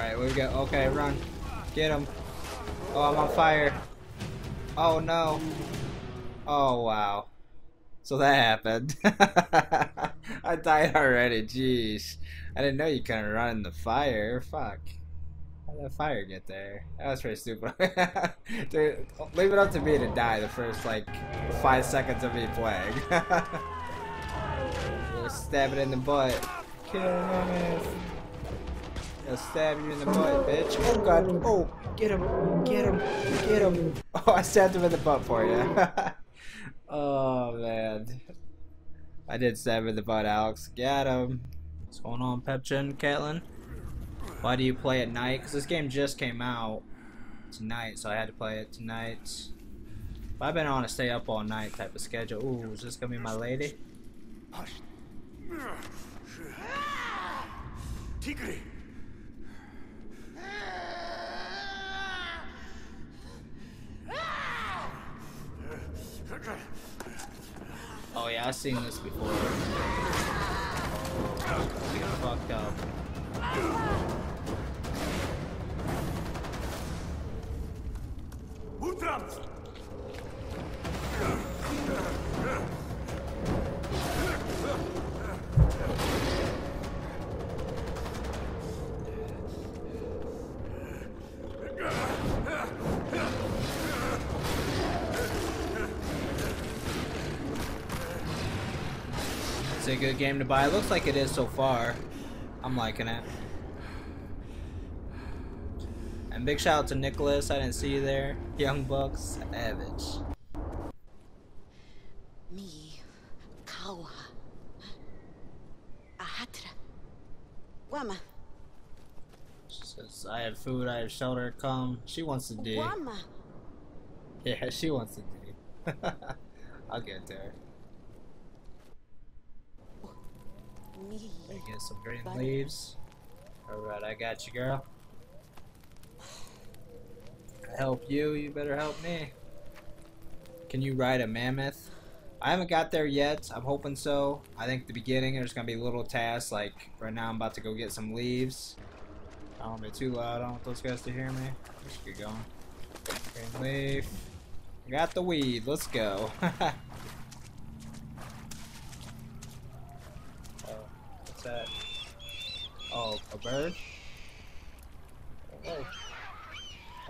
Alright, we go. Okay, run. Get him. Oh, I'm on fire. Oh, no. Oh, wow. So that happened. I died already. Jeez. I didn't know you couldn't run in the fire. Fuck. How'd that fire get there? That was pretty stupid. Dude, leave it up to me to die the first, like, 5 seconds of me playing. We'll stab it in the butt. Kill him. I'll stab you in the butt, bitch. Oh god. Oh, get him. Get him. Get him. Oh, I stabbed him in the butt for you. Oh, man. I did stab him in the butt, Alex. Get him. What's going on, Pepgen, Caitlin? Why do you play at night? Because this game just came out tonight, so I had to play it tonight. But I've been on a stay up all night type of schedule. Ooh, is this going to be my lady? Hush. Tigre. Oh yeah, I've seen this before. Fucked up. A good game to buy. It looks like it is so far. I'm liking it. And big shout out to Nicholas. I didn't see you there. Young Bucks, Savage. Me, Kawa, Ahatra, Wama. She says, "I have food. I have shelter. Come." She wants to do. Wama. Yeah, she wants to do. I'll get there. I get some green leaves. Alright, I got you, girl. I help you, you better help me. Can you ride a mammoth? I haven't got there yet. I'm hoping so. I think at the beginning there's gonna be little tasks. Like right now I'm about to go get some leaves. I don't want to be too loud. I don't want those guys to hear me. Let's get going. Green leaf. I got the weed. Let's go. That. Oh, a bird? Oh.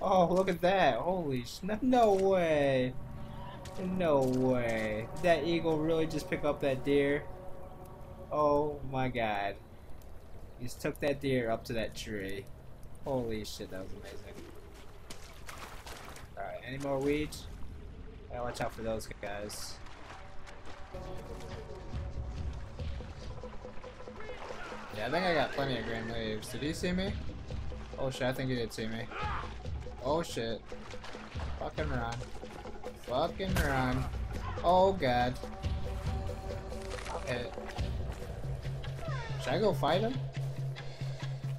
Oh, look at that. Holy snap. No way. No way. Did that eagle really just pick up that deer? Oh my god. He just took that deer up to that tree. Holy shit, that was amazing. Alright, any more weeds? Gotta watch out for those guys. Yeah, I think I got plenty of green leaves. Did he see me? Oh shit, I think he did see me. Oh shit. Fucking run. Fucking run. Oh god. I'm hit. Should I go fight him?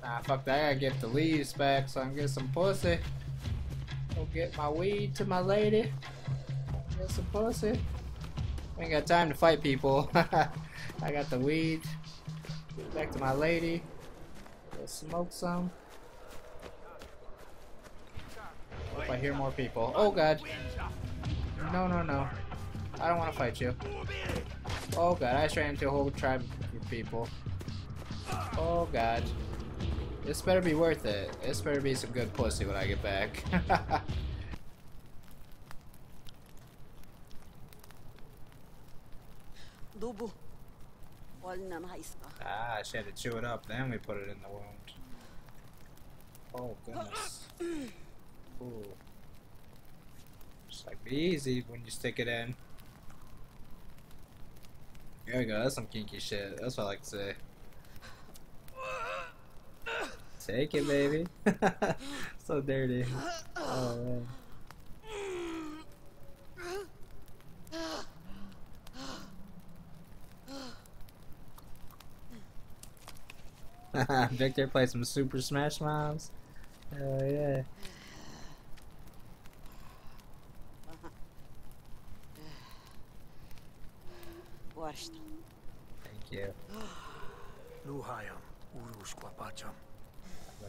Nah, fuck that. I gotta get the leaves back so I can get some pussy. Go get my weed to my lady. Get some pussy. I ain't got time to fight people. I got the weed. Get back to my lady. Let's smoke some. Hope I hear more people. Oh god. No, no, no. I don't want to fight you. Oh god, I just ran into a whole tribe of people. Oh god. This better be worth it. This better be some good pussy when I get back. Dubu. Ah, she had to chew it up, then we put it in the wound. Oh, goodness. Ooh. It's like be easy when you stick it in. There we go, that's some kinky shit. That's what I like to say. Take it, baby. So dirty. Oh, man. Victor played some Super Smash Moms. Hell yeah. Thank you.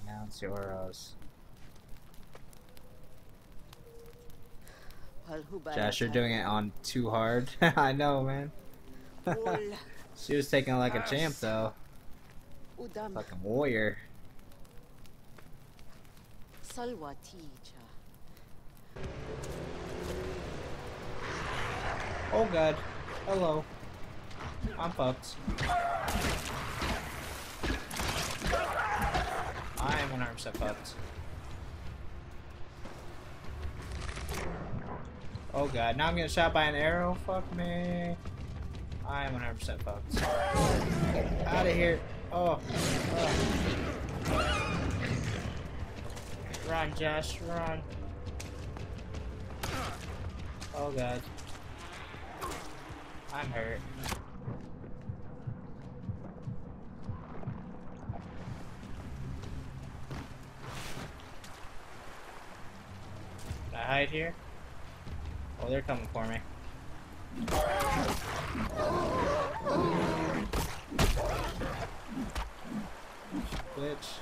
Renounce your arrows. Josh, you're doing it on too hard. I know, man. She was taking like a champ, though. Fucking warrior. Oh god. Hello. I'm fucked. I am 100% fucked. Oh god, now I'm getting shot by an arrow? Fuck me. I am 100% fucked. Get out of here. Oh. Run, Josh, run. Oh god. I'm hurt. Can I hide here? Oh, they're coming for me. Bitch.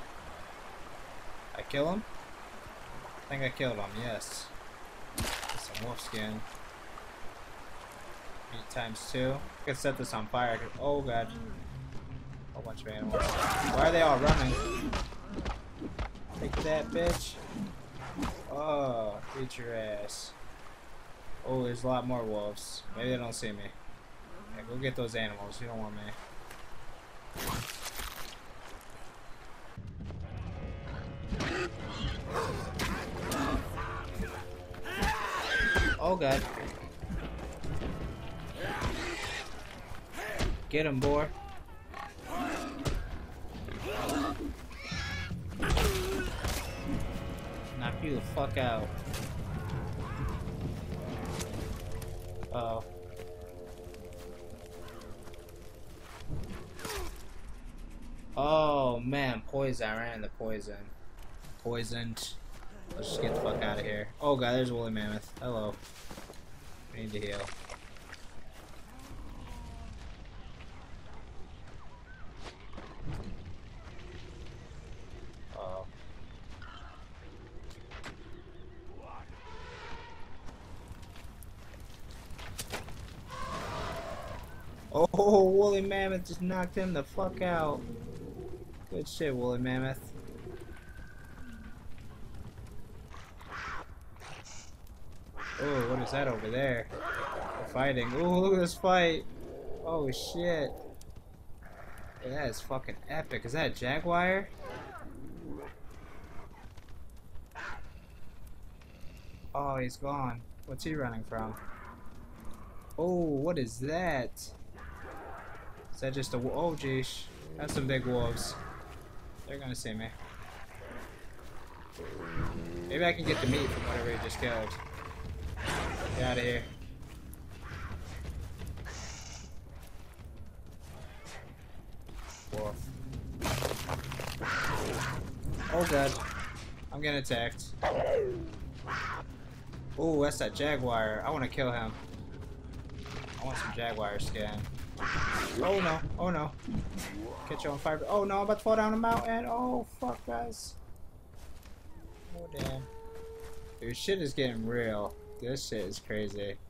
I kill him? I think I killed him, yes. Get some wolf skin. 8 times 2. I could set this on fire. Oh god. A whole bunch of animals. Why are they all running? Take that, bitch. Oh, eat your ass. Oh, there's a lot more wolves. Maybe they don't see me. Yeah, go get those animals. You don't want me. Oh god. Get him, boy. Knock you the fuck out. Uh-oh. Oh man, poison. I ran into poison. Poisoned. Let's just get the fuck out of here. Oh god, there's a woolly mammoth. Hello. We need to heal. Oh, Woolly Mammoth just knocked him the fuck out. Good shit, Woolly Mammoth. Oh, what is that over there? They're fighting. Oh, look at this fight. Oh shit. That is fucking epic. Is that a jaguar? Oh, he's gone. What's he running from? Oh, what is that? Is that just a wolf? Oh, jeez. That's some big wolves. They're gonna see me. Maybe I can get the meat from whatever he just killed. Get out of here. Wolf. Oh god. I'm getting attacked. Oh, that's that jaguar. I wanna kill him. I want some jaguar skin. Oh no, oh no. Catch you on fire. Oh no, I'm about to fall down a mountain. Oh fuck, guys. Oh damn. Dude, shit is getting real. This shit is crazy.